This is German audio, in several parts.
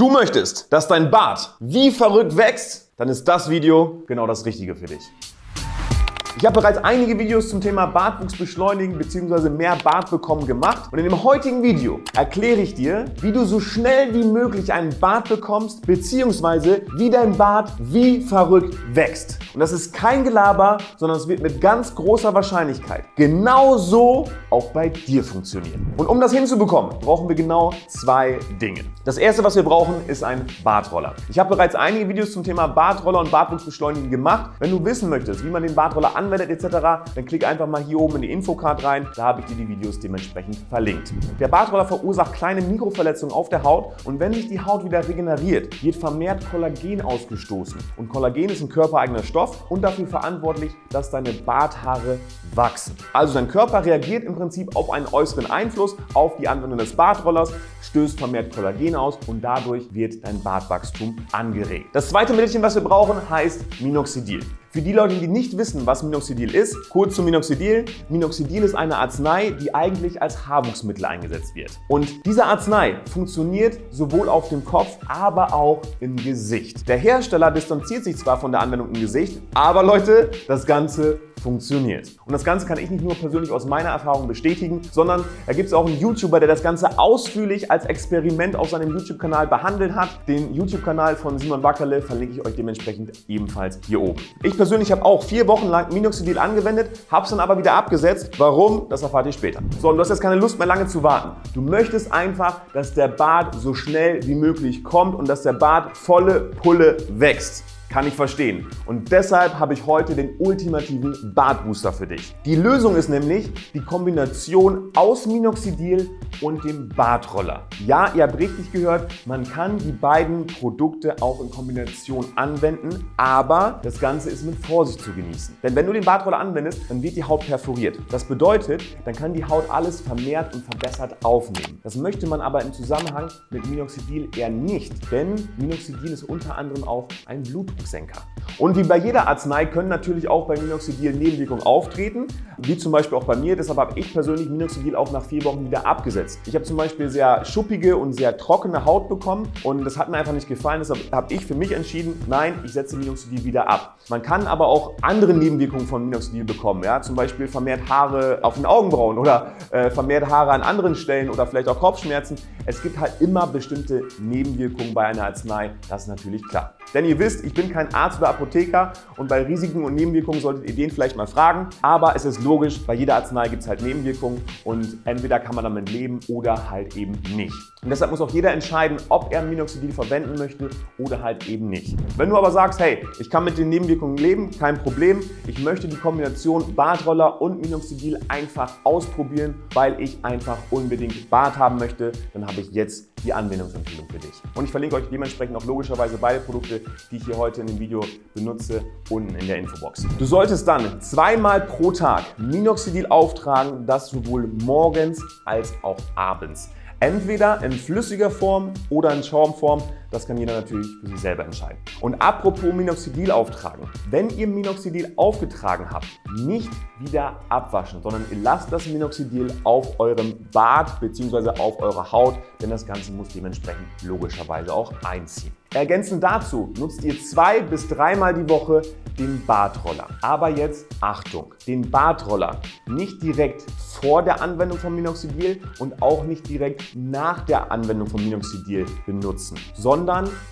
Du möchtest, dass dein Bart wie verrückt wächst? Dann ist das Video genau das Richtige für dich. Ich habe bereits einige Videos zum Thema Bartwuchs beschleunigen bzw. mehr Bart bekommen gemacht und in dem heutigen Video erkläre ich dir, wie du so schnell wie möglich einen Bart bekommst bzw. wie dein Bart wie verrückt wächst. Und das ist kein Gelaber, sondern es wird mit ganz großer Wahrscheinlichkeit genauso auch bei dir funktionieren. Und um das hinzubekommen, brauchen wir genau zwei Dinge. Das erste, was wir brauchen, ist ein Bartroller. Ich habe bereits einige Videos zum Thema Bartroller und Bartwuchs beschleunigen gemacht. Wenn du wissen möchtest, wie man den Bartroller anwendet, etc., dann klick einfach mal hier oben in die Infocard rein, da habe ich dir die Videos dementsprechend verlinkt. Der Bartroller verursacht kleine Mikroverletzungen auf der Haut und wenn sich die Haut wieder regeneriert, wird vermehrt Kollagen ausgestoßen. Und Kollagen ist ein körpereigener Stoff und dafür verantwortlich, dass deine Barthaare wachsen. Also dein Körper reagiert im Prinzip auf einen äußeren Einfluss, auf die Anwendung des Bartrollers, stößt vermehrt Kollagen aus und dadurch wird dein Bartwachstum angeregt. Das zweite Mittelchen, was wir brauchen, heißt Minoxidil. Für die Leute, die nicht wissen, was Minoxidil ist, kurz zu Minoxidil. Minoxidil ist eine Arznei, die eigentlich als Haarwuchsmittel eingesetzt wird. Und diese Arznei funktioniert sowohl auf dem Kopf, aber auch im Gesicht. Der Hersteller distanziert sich zwar von der Anwendung im Gesicht, aber Leute, das Ganze funktioniert. Und das Ganze kann ich nicht nur persönlich aus meiner Erfahrung bestätigen, sondern da gibt es auch einen YouTuber, der das Ganze ausführlich als Experiment auf seinem YouTube-Kanal behandelt hat. Den YouTube-Kanal von Simon Wackerle verlinke ich euch dementsprechend ebenfalls hier oben. Ich persönlich habe auch 4 Wochen lang Minoxidil angewendet, habe es dann aber wieder abgesetzt. Warum? Das erfahrt ihr später. So, und du hast jetzt keine Lust mehr lange zu warten. Du möchtest einfach, dass der Bart so schnell wie möglich kommt und dass der Bart volle Pulle wächst. Kann ich verstehen. Und deshalb habe ich heute den ultimativen Bartbooster für dich. Die Lösung ist nämlich die Kombination aus Minoxidil und dem Bartroller. Ja, ihr habt richtig gehört, man kann die beiden Produkte auch in Kombination anwenden, aber das Ganze ist mit Vorsicht zu genießen. Denn wenn du den Bartroller anwendest, dann wird die Haut perforiert. Das bedeutet, dann kann die Haut alles vermehrt und verbessert aufnehmen. Das möchte man aber im Zusammenhang mit Minoxidil eher nicht, denn Minoxidil ist unter anderem auch ein Blutdrucksenker. Und wie bei jeder Arznei können natürlich auch bei Minoxidil Nebenwirkungen auftreten, wie zum Beispiel auch bei mir. Deshalb habe ich persönlich Minoxidil auch nach 4 Wochen wieder abgesetzt. Ich habe zum Beispiel sehr schuppige und sehr trockene Haut bekommen und das hat mir einfach nicht gefallen. Deshalb habe ich für mich entschieden, nein, ich setze Minoxidil wieder ab. Man kann aber auch andere Nebenwirkungen von Minoxidil bekommen, ja? Zum Beispiel vermehrt Haare auf den Augenbrauen oder vermehrt Haare an anderen Stellen oder vielleicht auch Kopfschmerzen. Es gibt halt immer bestimmte Nebenwirkungen bei einer Arznei, das ist natürlich klar. Denn ihr wisst, ich bin kein Arzt oder Apotheker und bei Risiken und Nebenwirkungen solltet ihr den vielleicht mal fragen. Aber es ist logisch, bei jeder Arznei gibt es halt Nebenwirkungen und entweder kann man damit leben oder halt eben nicht. Und deshalb muss auch jeder entscheiden, ob er Minoxidil verwenden möchte oder halt eben nicht. Wenn du aber sagst, hey, ich kann mit den Nebenwirkungen leben, kein Problem. Ich möchte die Kombination Bartroller und Minoxidil einfach ausprobieren, weil ich einfach unbedingt Bart haben möchte, dann habe ich jetzt die Anwendungsempfehlung für dich. Und ich verlinke euch dementsprechend auch logischerweise beide Produkte, die ich hier heute in dem Video benutze, unten in der Infobox. Du solltest dann 2-mal pro Tag Minoxidil auftragen, das sowohl morgens als auch abends. Entweder in flüssiger Form oder in Schaumform. Das kann jeder natürlich für sich selber entscheiden. Und apropos Minoxidil auftragen. Wenn ihr Minoxidil aufgetragen habt, nicht wieder abwaschen, sondern ihr lasst das Minoxidil auf eurem Bart bzw. auf eurer Haut, denn das Ganze muss dementsprechend logischerweise auch einziehen. Ergänzend dazu nutzt ihr 2- bis 3-mal die Woche den Bartroller. Aber jetzt Achtung, den Bartroller nicht direkt vor der Anwendung von Minoxidil und auch nicht direkt nach der Anwendung von Minoxidil benutzen, sondern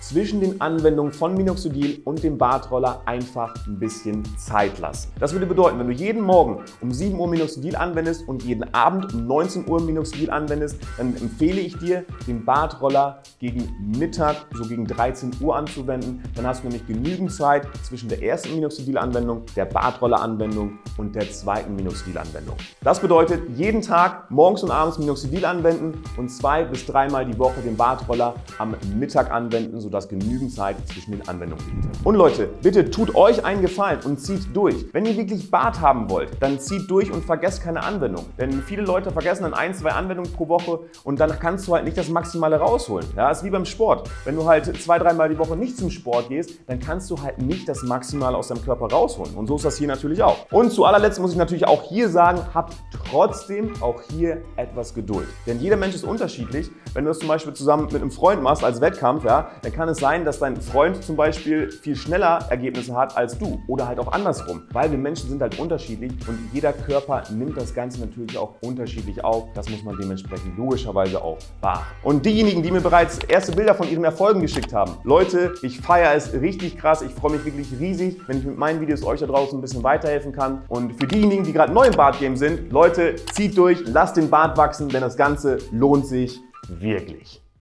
zwischen den Anwendungen von Minoxidil und dem Bartroller einfach ein bisschen Zeit lassen. Das würde bedeuten, wenn du jeden Morgen um 7 Uhr Minoxidil anwendest und jeden Abend um 19 Uhr Minoxidil anwendest, dann empfehle ich dir, den Bartroller gegen Mittag, so gegen 13 Uhr anzuwenden. Dann hast du nämlich genügend Zeit zwischen der ersten Minoxidil-Anwendung, der Bartroller-Anwendung und der zweiten Minoxidil-Anwendung. Das bedeutet, jeden Tag morgens und abends Minoxidil anwenden und 2- bis 3-mal die Woche den Bartroller am Mittag anwenden, sodass genügend Zeit zwischen den Anwendungen liegt. Und Leute, bitte tut euch einen Gefallen und zieht durch. Wenn ihr wirklich Bart haben wollt, dann zieht durch und vergesst keine Anwendung. Denn viele Leute vergessen dann 1, 2 Anwendungen pro Woche und dann kannst du halt nicht das Maximale rausholen. Ja, ist wie beim Sport. Wenn du halt 2 2-3 Mal die Woche nicht zum Sport gehst, dann kannst du halt nicht das Maximale aus deinem Körper rausholen. Und so ist das hier natürlich auch. Und zu allerletzt muss ich natürlich auch hier sagen, habt trotzdem auch hier etwas Geduld. Denn jeder Mensch ist unterschiedlich. Wenn du das zum Beispiel zusammen mit einem Freund machst als Wettkampf, ja, dann kann es sein, dass dein Freund zum Beispiel viel schneller Ergebnisse hat als du oder halt auch andersrum. Weil wir Menschen sind halt unterschiedlich und jeder Körper nimmt das Ganze natürlich auch unterschiedlich auf. Das muss man dementsprechend logischerweise auch beachten. Und diejenigen, die mir bereits erste Bilder von ihren Erfolgen geschickt haben, Leute, ich feiere es richtig krass. Ich freue mich wirklich riesig, wenn ich mit meinen Videos euch da draußen ein bisschen weiterhelfen kann. Und für diejenigen, die gerade neu im Bartgame sind, Leute, zieht durch, lasst den Bart wachsen, denn das Ganze lohnt sich wirklich.